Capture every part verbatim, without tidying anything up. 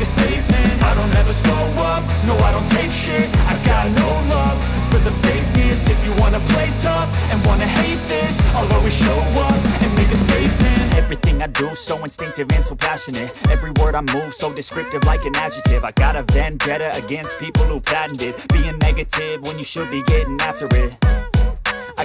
a statement. I don't ever slow up, no I don't take shit. I got no love for the fakeness. If you wanna play tough and wanna hate this, I'll always show up and make a statement. Everything I do, so instinctive and so passionate. Every word I move, so descriptive like an adjective. I got a vendetta against people who patented being negative when you should be getting after it. I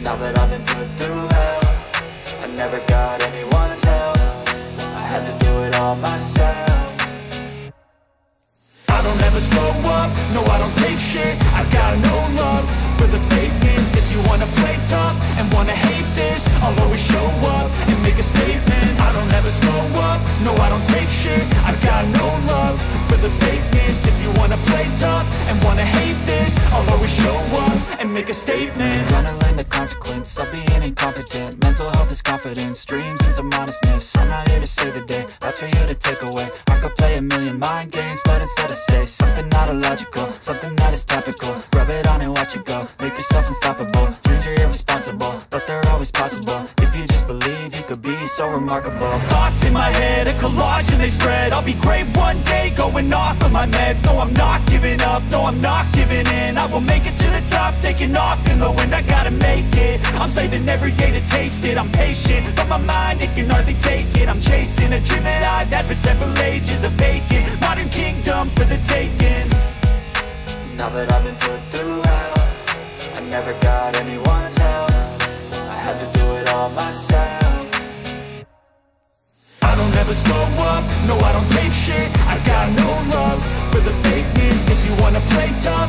Now that I've been put through hell, I never got anyone's help. I had to do it all myself. I don't ever slow up, no I don't take shit. I got no love for the fakeness. If you wanna play tough and wanna hate this, I'll always show up and make a statement. I don't ever slow up, no I don't take shit. I got no love for the fakeness. If you wanna play tough and wanna hate this, I'll always show up and make a statement. Gonna learn the consequence of being incompetent. Mental health is confidence, dreams and some modestness. I'm not here to save the day, that's for you to take away. I could play a million mind games, but instead I say something not illogical, something that is topical. Rub it on and watch it go, make yourself unstoppable. Dreams are irresponsible, but they're always possible. If you just believe, you could be so remarkable. Thoughts in my head, a collage and they spread. I'll be great one day, going off of my meds. No, I'm not giving up, no, I'm not giving in. I will make it to the top, taking off in the wind. I gotta make it, I'm saving every day to taste it. I'm patient, but my mind, it can hardly take it. I'm chasing a dream that I've had for several ages. A vacant modern kingdom for the taking. Now that I've been put through hell, I never got anyone's help. I had to do it all myself. I don't ever slow up, no I don't take shit. I got no love for the fakeness. If you wanna play tough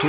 To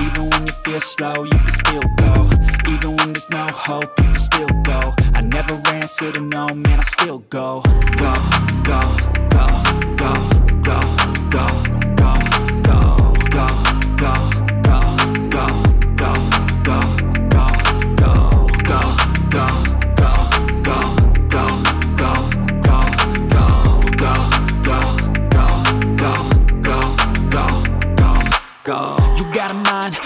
Even when you feel slow, you can still go. Even when there's no hope, you can still go. I never answer to no, man, I still go. Go, go, go, go, go, go, go, go, go, go, go, go, go, go, go, go, go, go, go, go, go, go, go, go, go, go, go. Go. You got a mind,